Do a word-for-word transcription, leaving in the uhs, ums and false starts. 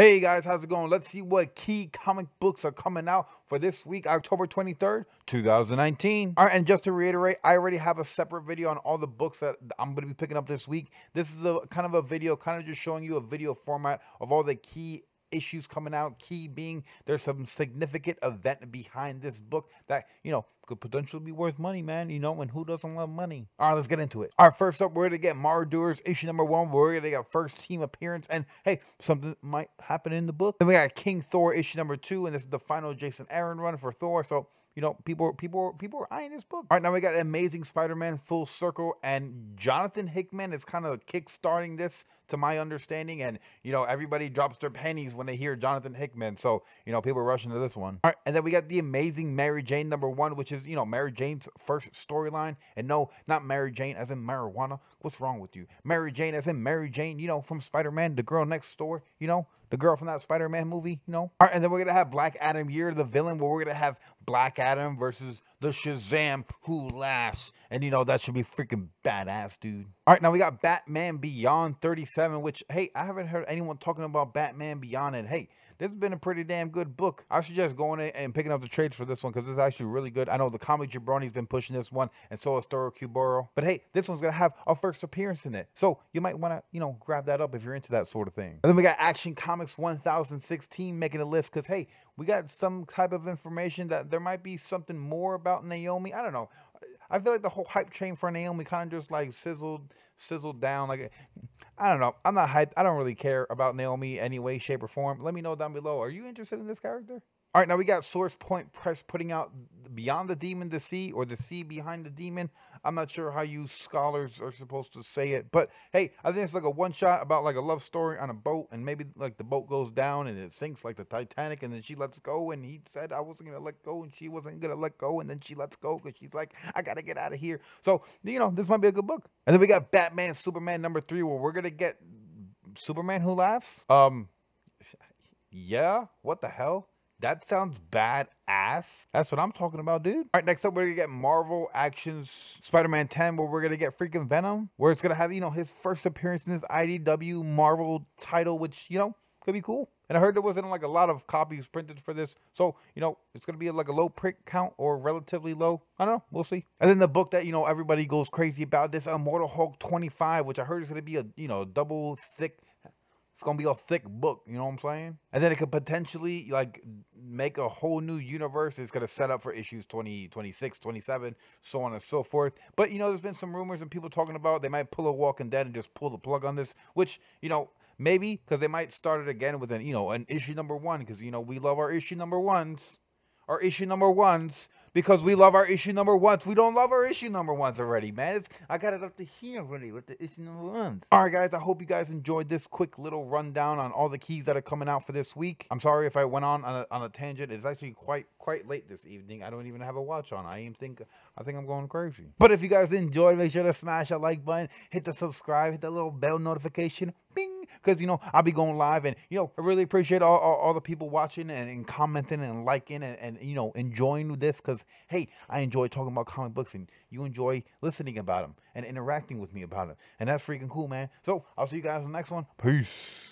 Hey guys, how's it going? Let's see what key comic books are coming out for this week, October twenty-third, two thousand nineteen. All right, and just to reiterate, I already have a separate video on all the books that I'm going to be picking up this week. This is a kind of a video, kind of just showing you a video format of all the key issues coming out, key being there's some significant event behind this book that, you know, could potentially be worth money, man. You know, and who doesn't love money? All right, let's get into it. All right, first up, we're going to get Marauders issue number one. We're going to get first team appearance, and hey, something might happen in the book. Then we got King Thor issue number two, and this is the final Jason Aaron run for Thor, so you know, people, people, people are eyeing this book. All right, now we got Amazing Spider-Man Full Circle, and Jonathan Hickman is kind of kickstarting this, to my understanding. And you know, everybody drops their pennies when they hear Jonathan Hickman, so you know, people are rushing to this one. All right, and then we got the Amazing Mary Jane number one, which is you know Mary Jane's first storyline. And no, not Mary Jane as in marijuana. What's wrong with you? Mary Jane as in Mary Jane, you know, from Spider-Man, the girl next door, you know, the girl from that Spider-Man movie, you know. All right, and then we're gonna have Black Adam Year of the Villain, where we're gonna have Black Adam versus the Shazam Who Laughs. And you know, that should be freaking badass, dude. All right, now we got Batman Beyond thirty-seven, which, hey, I haven't heard anyone talking about Batman Beyond, and hey, this has been a pretty damn good book. I suggest going in and picking up the trades for this one, because it's actually really good. I know the comic Jabroni's been pushing this one, and so is Thor Kuboro. But hey, this one's going to have a first appearance in it, so you might want to, you know, grab that up if you're into that sort of thing. And then we got Action Comics one thousand sixteen making a list, because hey, we got some type of information that there might be something more about Naomi. I don't know. I feel like the whole hype train for Naomi kind of just like sizzled, sizzled down. Like, I don't know. I'm not hyped. I don't really care about Naomi any way, shape, or form. Let me know down below. Are you interested in this character? All right, now we got Source Point Press putting out Beyond the Demon, the Sea, or the Sea Behind the Demon. I'm not sure how you scholars are supposed to say it, but hey, I think it's like a one-shot about like a love story on a boat, and maybe like the boat goes down and it sinks like the Titanic, and then she lets go, and he said, I wasn't going to let go, and she wasn't going to let go, and then she lets go because she's like, I got to get out of here. So, you know, this might be a good book. And then we got Batman Superman number three, where we're going to get Superman Who Laughs. Um, yeah, what the hell? That sounds badass. That's what I'm talking about, dude. All right, next up, we're going to get Marvel Actions Spider-Man ten, where we're going to get freaking Venom, where it's going to have, you know, his first appearance in this I D W Marvel title, which, you know, could be cool. And I heard there wasn't, like, a lot of copies printed for this. So, you know, it's going to be, like, a low print count or relatively low. I don't know. We'll see. And then the book that, you know, everybody goes crazy about, this Immortal Hulk twenty-five, which I heard is going to be a, you know, double thick. It's gonna be a thick book, you know what I'm saying? And then it could potentially like make a whole new universe. It's gonna set up for issues twenty, twenty-six, twenty-seven, so on and so forth. But you know, there's been some rumors and people talking about they might pull a Walking Dead and just pull the plug on this, which, you know, maybe, because they might start it again with an, you know, an issue number one, because you know, we love our issue number ones. Our issue number ones, because we love our issue number ones. We don't love our issue number ones already, man. It's, I got it up to here already with the issue number ones. All right, guys, I hope you guys enjoyed this quick little rundown on all the keys that are coming out for this week. I'm sorry if I went on on a, on a tangent. It's actually quite quite late this evening. I don't even have a watch on. I even think I think I'm going crazy. But if you guys enjoyed, make sure to smash that like button, hit the subscribe, hit the little bell notification. Bing. Because, you know, I'll be going live, and, you know, I really appreciate all, all, all the people watching and, and commenting and liking and, and, you know, enjoying this, because, hey, I enjoy talking about comic books and you enjoy listening about them and interacting with me about it. And that's freaking cool, man. So I'll see you guys in the next one. Peace.